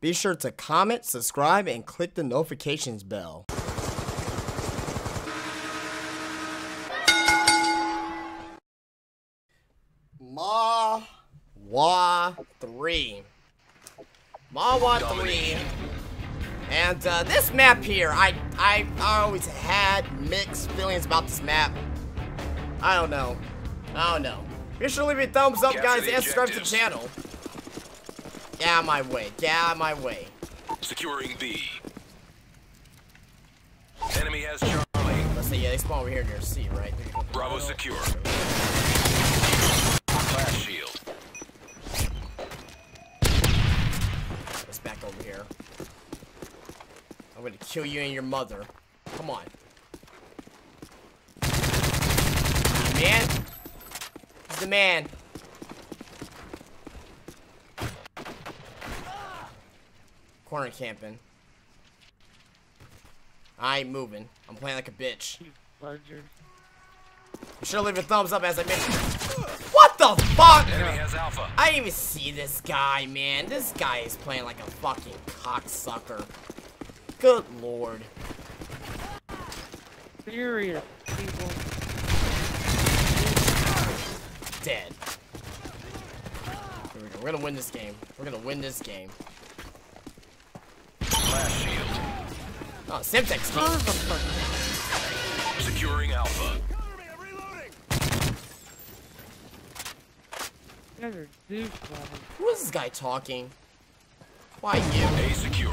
Be sure to comment, subscribe, and click the notifications bell. Mawa 3. And this map here, I always had mixed feelings about this map. I don't know. Be sure to leave a thumbs up, guys, and subscribe to the channel. Get out of my way. Get out of my way. Securing B. Enemy has Charlie. Let's see, yeah, they spawn over here near C, right? Bravo secure. Flash shield. Let's back over here. I'm gonna kill you and your mother. Come on. Man. He's the man. Corner camping. I ain't moving. I'm playing like a bitch. You plunger. You should've leave a thumbs up as I mentioned. What the fuck? I didn't even see this guy, man. This guy is playing like a fucking cocksucker. Good lord. Serious people. Dead. Here we go. We're gonna win this game. We're gonna win this game. Oh, Semtex. Oh, securing Alpha. Who is this guy talking? Why you? A secure.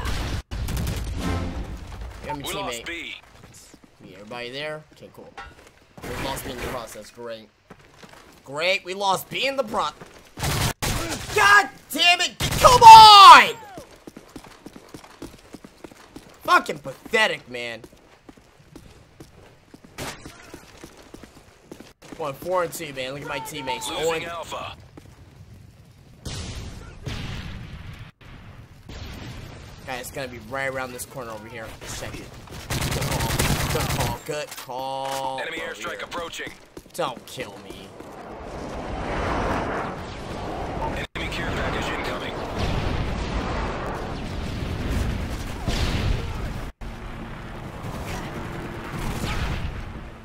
I'm a teammate. Me, everybody there? Okay, cool. We lost B in the process. Great. Great. We lost B in the process. God damn it! Come on! Fucking pathetic, man. 4-2, man. Look at my teammates. Losing Alpha. Guys, it's gonna be right around this corner over here. Let's check it. Good call. Enemy airstrike approaching. Don't kill me. Enemy care package incoming.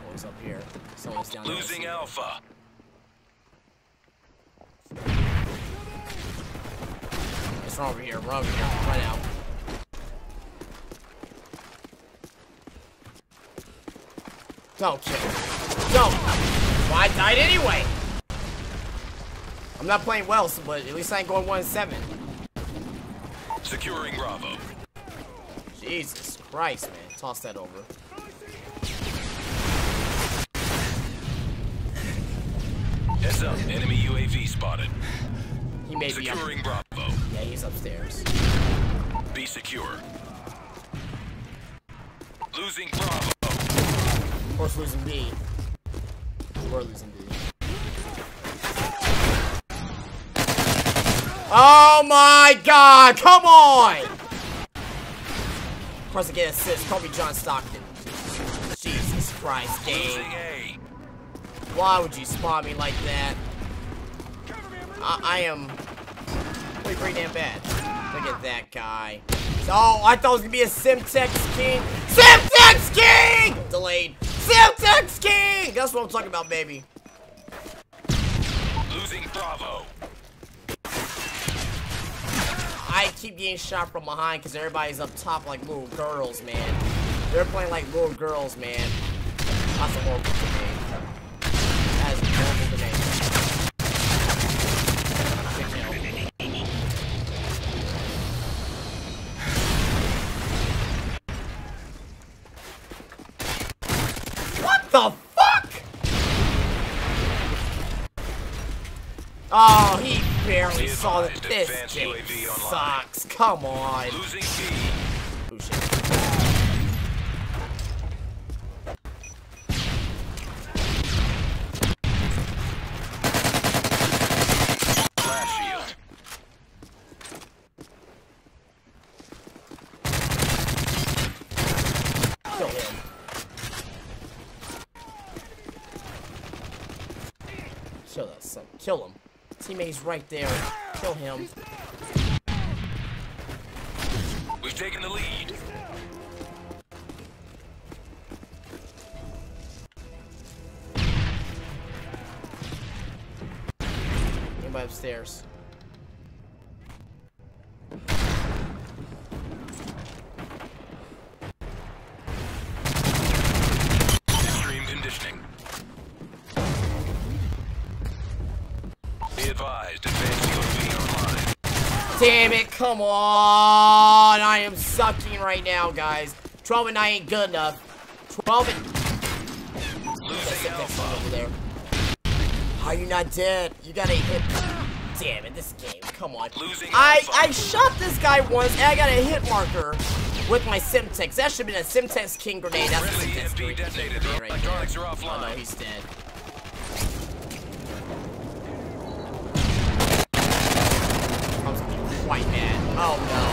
Someone's up here. Someone's down here. Losing Alpha. It's wrong over here. We're over here. Right out. Don't kill me. Don't. Well, I died anyway. I'm not playing well, so, but at least I ain't going 1-7. Securing Bravo. Jesus Christ, man. Toss that over. Heads up. Enemy UAV spotted. He may be up. Securing Bravo. Yeah, he's upstairs. Be secure. Losing Bravo. Of course, losing B. We're losing B. Oh my god, come on! Of course, I get assist. Call me John Stockton. Jesus Christ, game. Why would you spawn me like that? I am really pretty damn bad. Look at that guy. Oh, I thought it was gonna be a Semtex King. Semtex King! Delayed. Semtex King! That's what I'm talking about, baby. Losing Bravo. I keep getting shot from behind because everybody's up top like little girls, man. They're playing like little girls, man. That's a horrible domain. That is a horrible domain. Good kill. What the fuck? Oh, he barely saw that. This game sucks. Come on. Losing key. Oh, shit. Flash shield. Kill him. Kill that son. Kill him. Teammate's right there. Kill him. We've taken the lead. Anybody upstairs? Extreme conditioning. Be advised, advanced UAV online. Damn it, come on! I am sucking right now, guys. 12 and I ain't good enough. 12 and... Losing alpha. Over there. How are you not dead? You gotta hit... Damn it, this game. Come on. Losing I shot this guy once, and I got a hit marker with my Semtex. That should've been a Semtex King grenade. That's a Semtex King grenade right there. Oh, no, he's dead. White man. Oh no.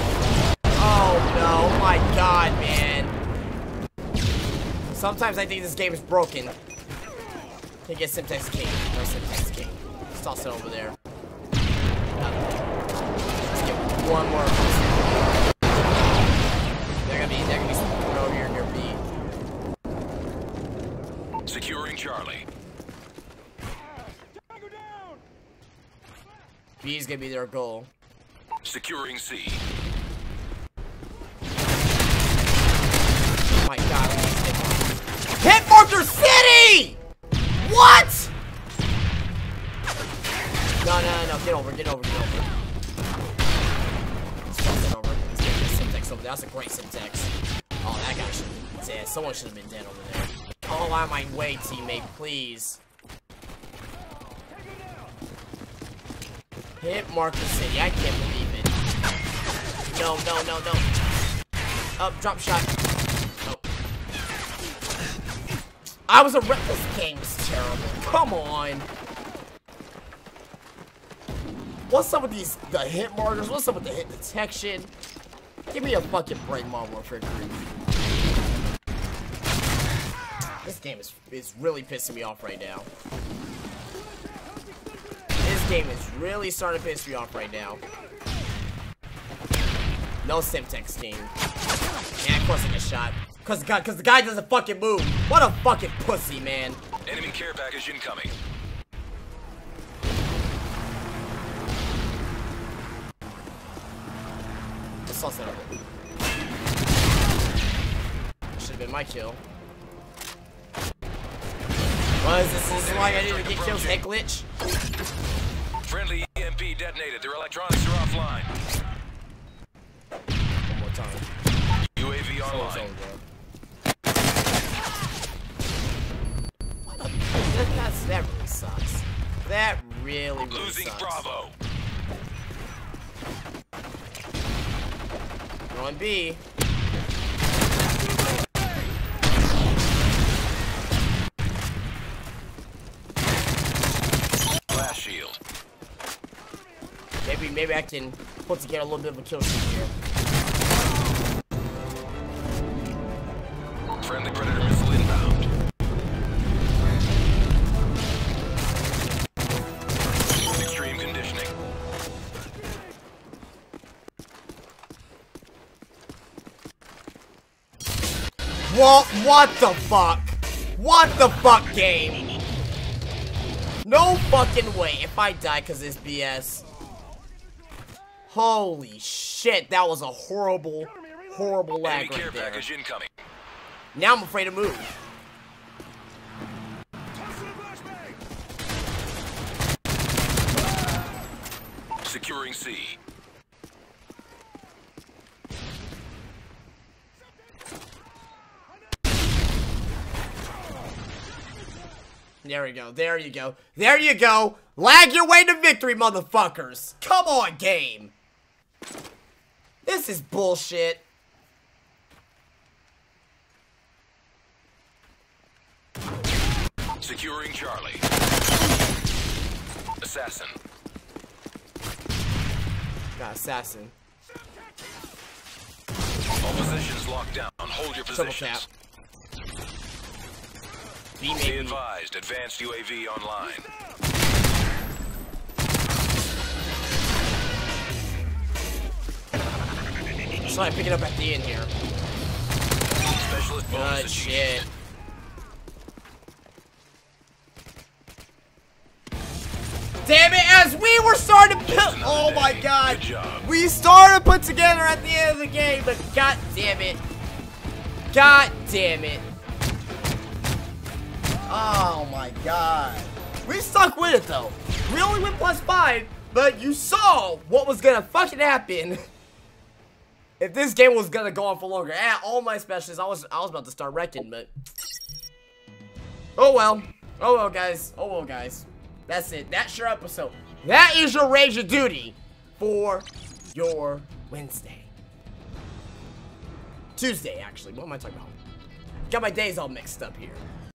Oh no. My god, man. Sometimes I think this game is broken. Can't get Semtex King. No Semtex King. It's also over there. Let's get one more. They're gonna be something over here near B. Securing Charlie. B is gonna be their goal. Securing C. Oh my god. Hit Marker City! What? No, no, no, get over. Let's fuck it over. Let's get this Semtex over there. That's a great Semtex. Oh, that guy should have been dead. Someone should have been dead over there. All out of my way, teammate, please. Hit Marker City. I can't believe it. No. Up, drop shot. Oh. I was a rep. This game's terrible. Come on. What's up with the hit markers? What's up with the hit detection? Give me a fucking break, Modern Warfare 3. This game is really pissing me off right now. This game is really starting to piss me off right now. No Semtex King. Yeah, of course I get shot. Cause the guy doesn't fucking move. What a fucking pussy, man. Enemy care package incoming. Let's sauce that over. Should've been my kill. What is this? This is why I didn't even get kills, head glitch? Friendly EMP detonated. Their electronics are offline. UAV online. What a that really sucks. That really losing sucks. Bravo. You're on B. Flash shield. Maybe I can put together a little bit of a kill streak here. Friendly Predator missile inbound. Extreme conditioning. What the fuck? What the fuck, game? No fucking way if I die because it's BS. Holy shit, that was a horrible, horrible lag right there. Now I'm afraid to move. Securing C. There we go. There you go. There you go. Lag your way to victory, motherfuckers. Come on, game. This is bullshit. Securing Charlie. Assassin. Got assassin. All positions locked down. Hold your positions. Be advised, advanced UAV online. So I pick it up at the end here. Good shit. Damn it, as we were starting to build. Oh my god. We started to put together at the end of the game, but god damn it. God damn it. Oh my god. We stuck with it though. We only went +5, but you saw what was gonna fucking happen. If this game was gonna go on for longer. Ah, all my specialists, I was about to start wrecking, but oh well. Oh well guys. Oh well guys. That's it. That's your episode. That is your Rage of Duty for your Wednesday. Tuesday, actually. What am I talking about? Got my days all mixed up here.